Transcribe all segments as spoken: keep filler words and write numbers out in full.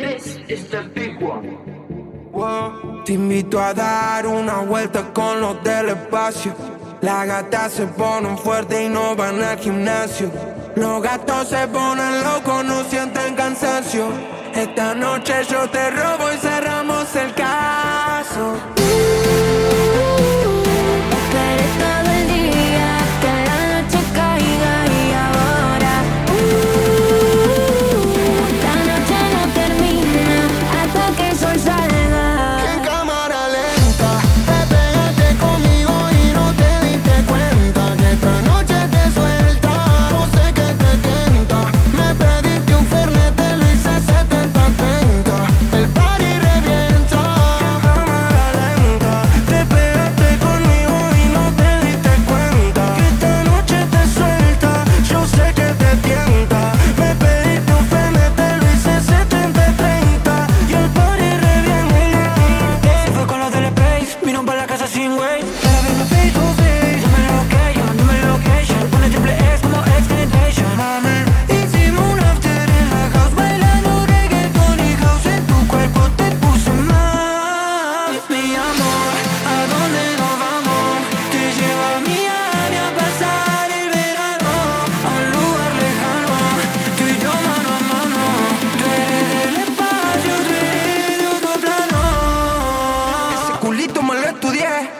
this is the big one. Wow. Te invito a dar una vuelta con los del espacio. Las gatas se ponen fuertes y no van al gimnasio. Los gatos se ponen locos, no sienten cansancio. Esta noche yo te robo y cerramos el caso.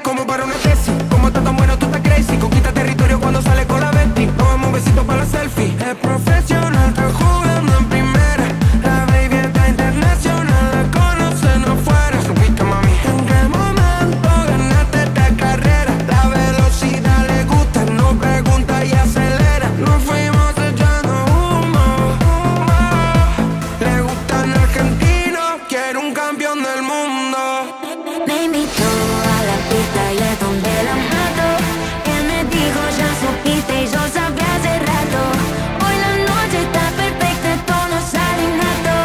Como para una tesis, como está tan bueno, tú estás crazy. Conquista territorio cuando sale con la Betty. Nos vemos un besito para la selfie. Es profesional, está jugando en primera. La baby está internacional, la conocen afuera. Subiste, mami. ¿En qué momento ganaste esta carrera? La velocidad le gusta, no pregunta y acelera. Nos fuimos echando humo, humo. Le gustan argentinos, quiere un campeón del mundo. Me invitó a la pista y es donde la mato. Que me dijo, ya supiste y yo sabía hace rato. Hoy la noche está perfecta, todo sale innato.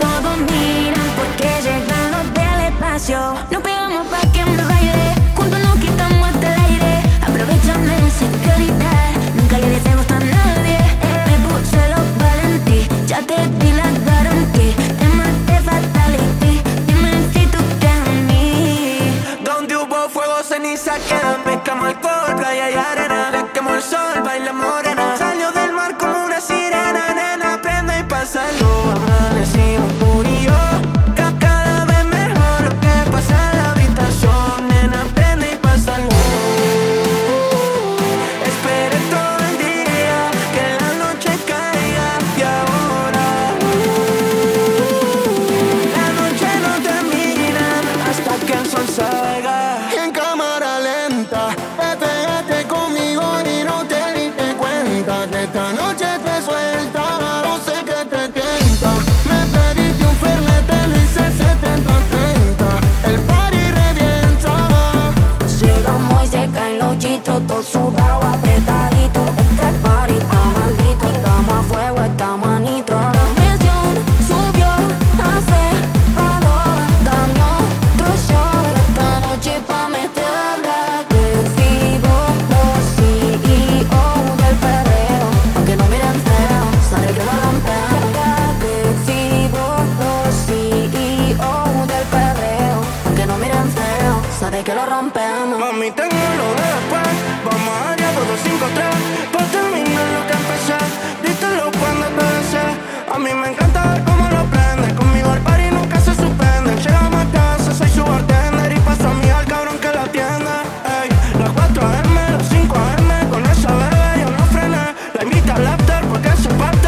Todos miran porque llegan los del espacio. Nos pegamos pa' que me baile, juntos nos quitamos hasta el aire. Aprovechando la inseguridad, nunca le deseamos a nadie. Me puse los valentí, ya te di la garantía. Te maté fatality, dime si tú crees en mí. Ceniza queda, pescamos alcohol, playa y arena. Le quemó el sol, baila morena. Salió del mar como una sirena. Nena, prende y pásalo. Amanecimos tú y yo, que cada vez mejor. Lo que pasa en la habitación, nena, prende y pásalo. Esperé todo el día que la noche caiga. Y ahora la noche no termina hasta que el sol salga. Esta noche te suelta, no sé qué te tienta. Me pediste un fernet, te lo hice setenta a treinta. El party revienta. Llegamos y se caen los chistros, todo sudado, apretadito. Este party está maldito, estamos a fuego, estamos a nitro. La presión subió, hace calor, dame otro shot. Esta noche pa' meterla que vivo, los C E O del perro. Sabe que lo rompemos. Mami, tengo lo de después. Vamos a área dos dos cinco tres. Pa' terminar lo que empecé. Dítelo cuando empecé. A mí me encanta ver cómo lo prende. Conmigo el party nunca se suspende. Llegamos a casa, soy subartender. Y paso a mí al cabrón que la atiende. Ey, las cuatro a m, las cinco a m. Con esa bebé yo no frené. La invita al after porque se parte.